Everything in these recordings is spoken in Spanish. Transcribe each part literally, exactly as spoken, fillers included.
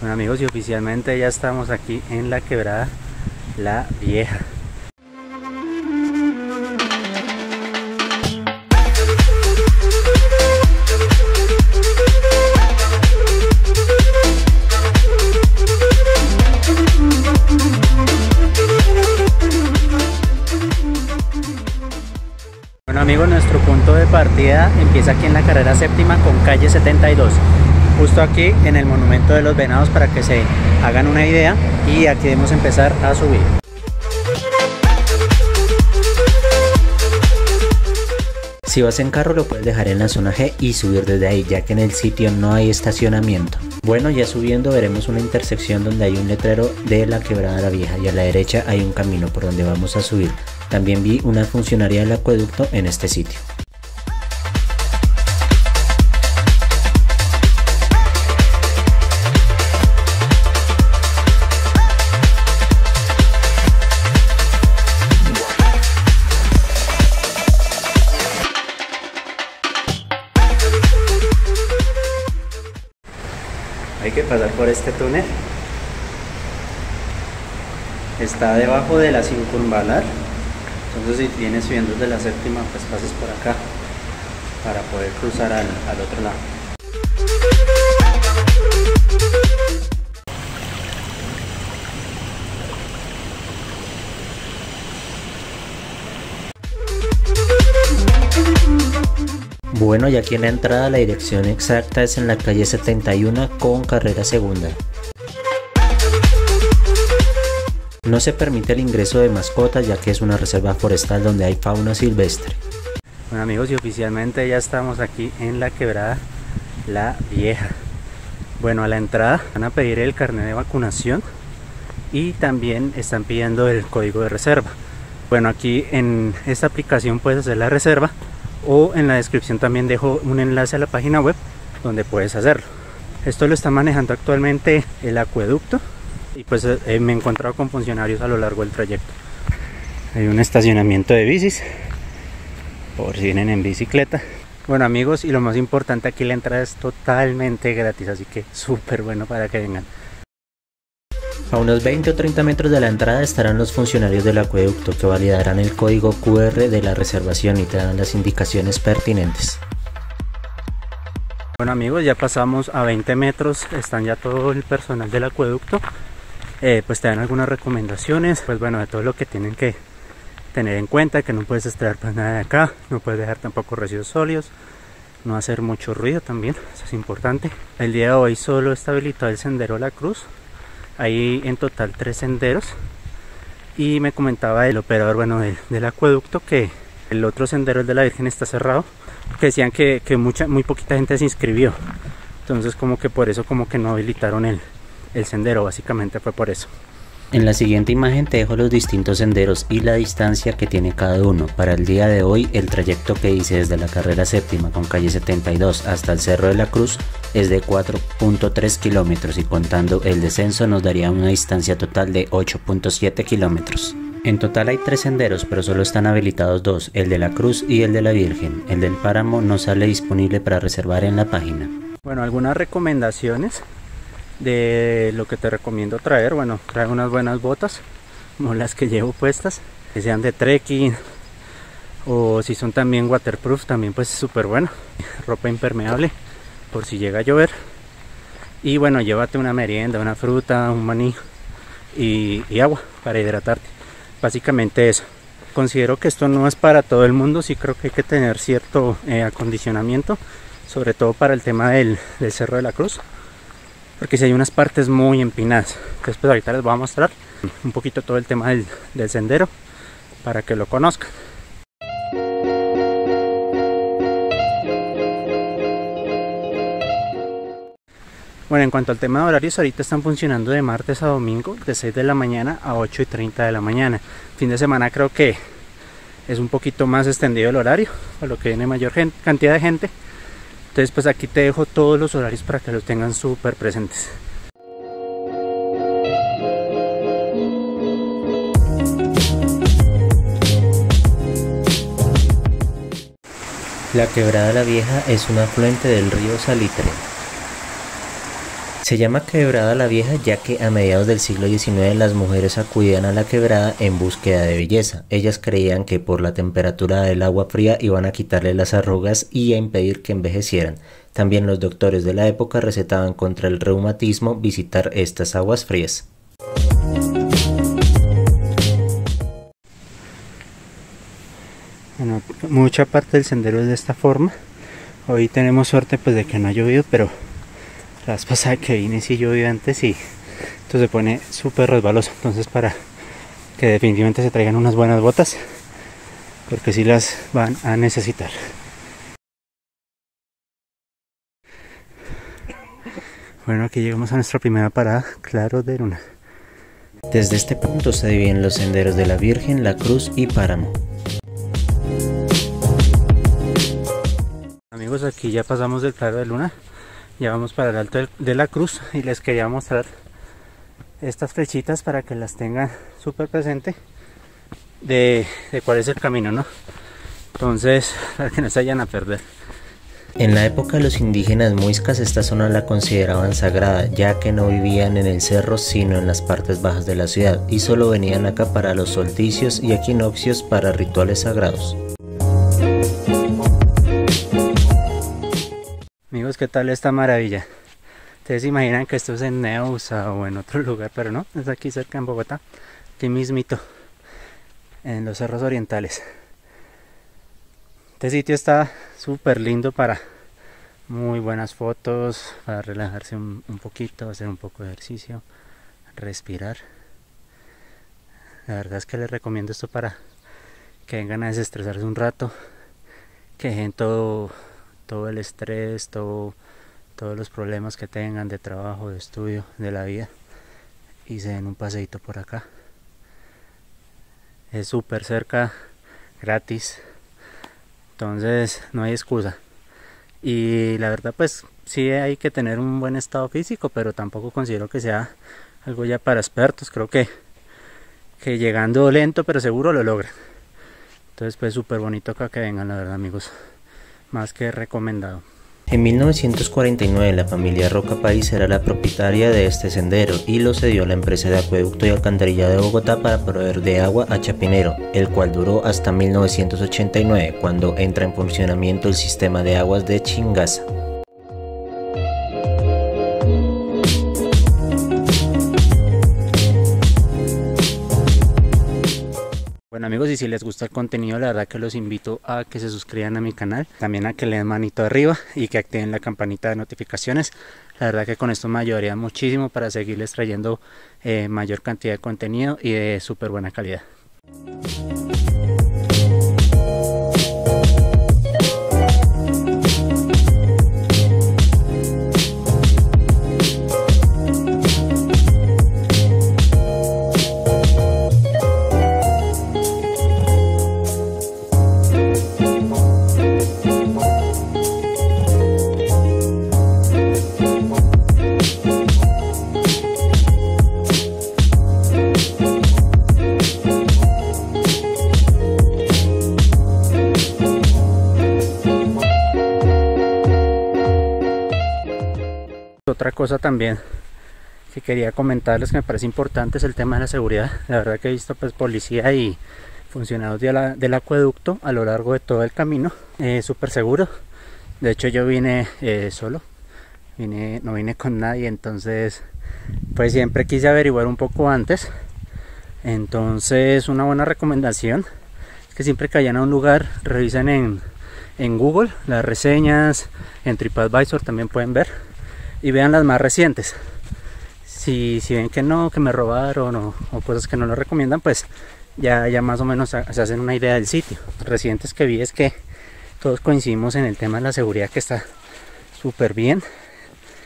Bueno amigos, y oficialmente ya estamos aquí en la Quebrada La Vieja. Bueno amigos, nuestro punto de partida empieza aquí en la carrera séptima con calle setenta y dos. Justo aquí en el monumento de los venados, para que se hagan una idea, y aquí debemos empezar a subir. Si vas en carro lo puedes dejar en la zona G y subir desde ahí, ya que en el sitio no hay estacionamiento. Bueno, ya subiendo veremos una intersección donde hay un letrero de la Quebrada La Vieja y a la derecha hay un camino por donde vamos a subir. También vi una funcionaria del acueducto en este sitio. Hay que pasar por este túnel. Está debajo de la circunvalar. Entonces si vienes subiendo de la séptima, pues pases por acá para poder cruzar al, al otro lado. Bueno, y aquí en la entrada la dirección exacta es en la calle setenta y uno con carrera segunda. No se permite el ingreso de mascotas, ya que es una reserva forestal donde hay fauna silvestre. Bueno amigos, y oficialmente ya estamos aquí en la Quebrada La Vieja. Bueno, a la entrada van a pedir el carnet de vacunación y también están pidiendo el código de reserva. Bueno, aquí en esta aplicación puedes hacer la reserva, o en la descripción también dejo un enlace a la página web donde puedes hacerlo. Esto lo está manejando actualmente el acueducto, y pues eh, me he encontrado con funcionarios a lo largo del trayecto. Hay un estacionamiento de bicis por si vienen en bicicleta. Bueno amigos, y lo más importante, aquí la entrada es totalmente gratis, así que súper bueno para que vengan. A unos veinte o treinta metros de la entrada estarán los funcionarios del acueducto, que validarán el código Q R de la reservación y te darán las indicaciones pertinentes. Bueno amigos, ya pasamos a veinte metros, están ya todo el personal del acueducto, eh, pues te dan algunas recomendaciones, pues bueno, de todo lo que tienen que tener en cuenta, que no puedes extraer pues nada de acá, no puedes dejar tampoco residuos sólidos, no hacer mucho ruido también, eso es importante. El día de hoy solo está habilitado el Sendero La Cruz. Hay en total tres senderos, y me comentaba el operador, bueno, del, del acueducto, que el otro sendero, el de la Virgen, está cerrado, que decían que, que mucha, muy poquita gente se inscribió, entonces como que por eso como que no habilitaron el, el sendero, básicamente fue por eso. En la siguiente imagen te dejo los distintos senderos y la distancia que tiene cada uno. Para el día de hoy el trayecto que hice desde la carrera séptima con calle setenta y dos hasta el Cerro de la Cruz es de cuatro punto tres kilómetros, y contando el descenso nos daría una distancia total de ocho punto siete kilómetros. En total hay tres senderos, pero solo están habilitados dos, el de la Cruz y el de la Virgen. El del Páramo no sale disponible para reservar en la página. Bueno, algunas recomendaciones de lo que te recomiendo traer. Bueno, trae unas buenas botas, como las que llevo puestas, que sean de trekking, o si son también waterproof también, pues súper bueno. Ropa impermeable por si llega a llover, y bueno, llévate una merienda, una fruta, un maní y, y agua para hidratarte, básicamente eso. Considero que esto no es para todo el mundo, sí creo que hay que tener cierto eh, acondicionamiento, sobre todo para el tema del, del Cerro de la Cruz, porque si hay unas partes muy empinadas. Entonces pues ahorita les voy a mostrar un poquito todo el tema del, del sendero para que lo conozcan. Bueno, en cuanto al tema de horarios, ahorita están funcionando de martes a domingo de seis de la mañana a ocho y treinta de la mañana. Fin de semana creo que es un poquito más extendido el horario, por lo que viene mayor gente, cantidad de gente. Entonces pues aquí te dejo todos los horarios para que los tengan súper presentes. La Quebrada La Vieja es un afluente del río Salitre. Se llama Quebrada La Vieja ya que a mediados del siglo diecinueve las mujeres acudían a la quebrada en búsqueda de belleza. Ellas creían que por la temperatura del agua fría iban a quitarle las arrugas y a impedir que envejecieran. También los doctores de la época recetaban contra el reumatismo visitar estas aguas frías. Bueno, mucha parte del sendero es de esta forma. Hoy tenemos suerte pues de que no ha llovido, pero la vez pasada que vine sí llovió antes y esto se pone súper resbaloso. Entonces, para que definitivamente se traigan unas buenas botas, porque sí las van a necesitar. Bueno, aquí llegamos a nuestra primera parada, Claro de Luna. Desde este punto se dividen los senderos de la Virgen, la Cruz y Páramo. Amigos, aquí ya pasamos del Claro de Luna, ya vamos para el Alto de la Cruz y les quería mostrar estas flechitas para que las tengan súper presente de, de cuál es el camino, ¿no? Entonces, para que no se vayan a perder. En la época de los indígenas muiscas, esta zona la consideraban sagrada, ya que no vivían en el cerro sino en las partes bajas de la ciudad y solo venían acá para los solsticios y equinoccios para rituales sagrados. Amigos, ¿qué tal esta maravilla? Ustedes se imaginan que esto es en Neusa o en otro lugar, pero no, es aquí cerca en Bogotá, aquí mismito, en los Cerros Orientales. Este sitio está súper lindo para muy buenas fotos, para relajarse un, un poquito, hacer un poco de ejercicio, respirar. La verdad es que les recomiendo esto para que vengan a desestresarse un rato, que dejen todo... todo el estrés, todo, todos los problemas que tengan de trabajo, de estudio, de la vida, y se den un paseíto por acá. Es súper cerca, gratis, entonces no hay excusa. Y la verdad pues sí hay que tener un buen estado físico, pero tampoco considero que sea algo ya para expertos. Creo que, que llegando lento pero seguro lo logran. Entonces pues súper bonito acá, que vengan, la verdad, amigos. Más que recomendado. En mil novecientos cuarenta y nueve la familia Roca País era la propietaria de este sendero y lo cedió a la empresa de acueducto y alcantarillado de Bogotá para proveer de agua a Chapinero, el cual duró hasta mil novecientos ochenta y nueve, cuando entra en funcionamiento el sistema de aguas de Chingaza. Amigos, y si les gusta el contenido, la verdad que los invito a que se suscriban a mi canal, también a que le den manito arriba y que activen la campanita de notificaciones. La verdad que con esto me ayudaría muchísimo para seguirles trayendo eh, mayor cantidad de contenido y de súper buena calidad. Otra cosa también que quería comentarles que me parece importante es el tema de la seguridad. La verdad que he visto pues policía y funcionarios de la, del acueducto a lo largo de todo el camino, eh, súper seguro. De hecho yo vine eh, solo, vine, no vine con nadie, entonces pues siempre quise averiguar un poco antes. Entonces una buena recomendación es que siempre que vayan a un lugar revisen en, en Google las reseñas, en TripAdvisor también pueden ver, y vean las más recientes. Si, si ven que no, que me robaron o, o cosas que no lo recomiendan, pues ya, ya más o menos a, se hacen una idea del sitio. Recientes que vi es que todos coincidimos en el tema de la seguridad, que está súper bien,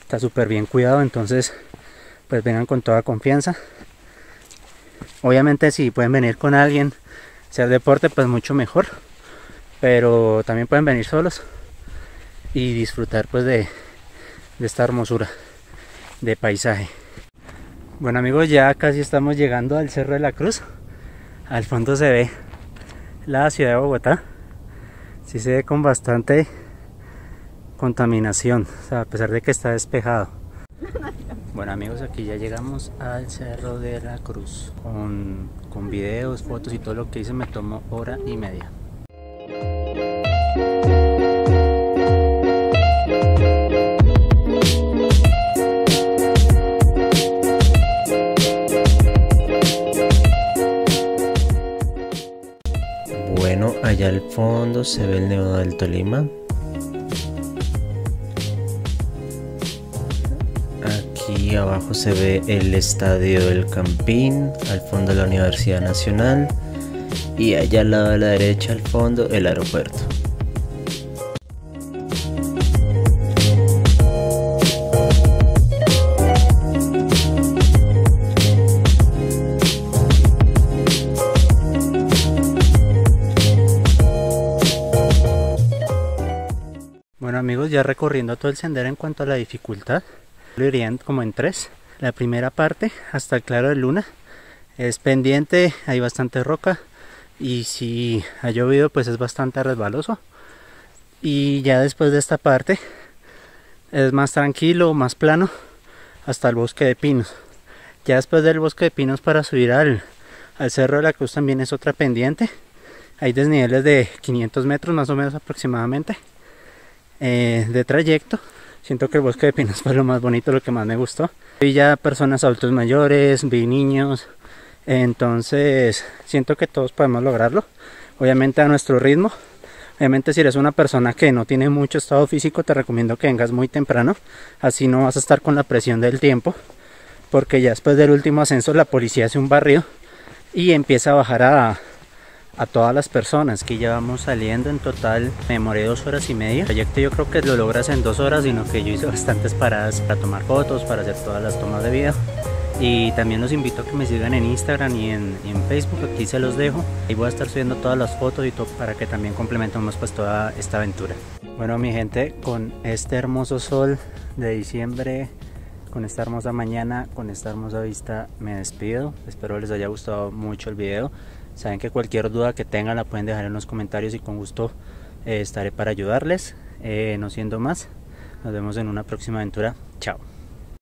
está súper bien cuidado, entonces pues vengan con toda confianza. Obviamente si pueden venir con alguien, hacer deporte pues mucho mejor, pero también pueden venir solos y disfrutar pues de de esta hermosura de paisaje. Bueno amigos, ya casi estamos llegando al Cerro de la Cruz. Al fondo se ve la ciudad de Bogotá. Sí se ve con bastante contaminación, o sea, a pesar de que está despejado. Bueno amigos, aquí ya llegamos al Cerro de la Cruz. Con, con videos, fotos y todo lo que hice me tomó hora y media. Bueno, allá al fondo se ve el nevado del Tolima. Aquí abajo se ve el estadio del Campín, al fondo la Universidad Nacional y allá al lado de la derecha al fondo el aeropuerto. Bueno amigos, ya recorriendo todo el sendero, en cuanto a la dificultad lo irían como en tres. La primera parte hasta el claro de luna es pendiente, hay bastante roca y si ha llovido pues es bastante resbaloso, y ya después de esta parte es más tranquilo, más plano, hasta el bosque de pinos. Ya después del bosque de pinos para subir al, al Cerro de la Cruz también es otra pendiente, hay desniveles de quinientos metros más o menos aproximadamente eh, de trayecto. Siento que el bosque de pinos fue lo más bonito, lo que más me gustó. Vi ya personas, adultos mayores, vi niños, entonces siento que todos podemos lograrlo, obviamente a nuestro ritmo. Obviamente si eres una persona que no tiene mucho estado físico, te recomiendo que vengas muy temprano, así no vas a estar con la presión del tiempo, porque ya después del último ascenso la policía hace un barrido y empieza a bajar a... a todas las personas. Que ya vamos saliendo, en total me demoré dos horas y media. El proyecto yo creo que lo logras en dos horas, sino que yo hice bastantes paradas para tomar fotos, para hacer todas las tomas de video. Y también los invito a que me sigan en Instagram y en, y en Facebook, aquí se los dejo. Ahí voy a estar subiendo todas las fotos y todo para que también complementemos pues toda esta aventura. Bueno mi gente, con este hermoso sol de diciembre, con esta hermosa mañana, con esta hermosa vista me despido. Espero les haya gustado mucho el video. Saben que cualquier duda que tengan la pueden dejar en los comentarios y con gusto eh, estaré para ayudarles. Eh, no siendo más, nos vemos en una próxima aventura. Chao.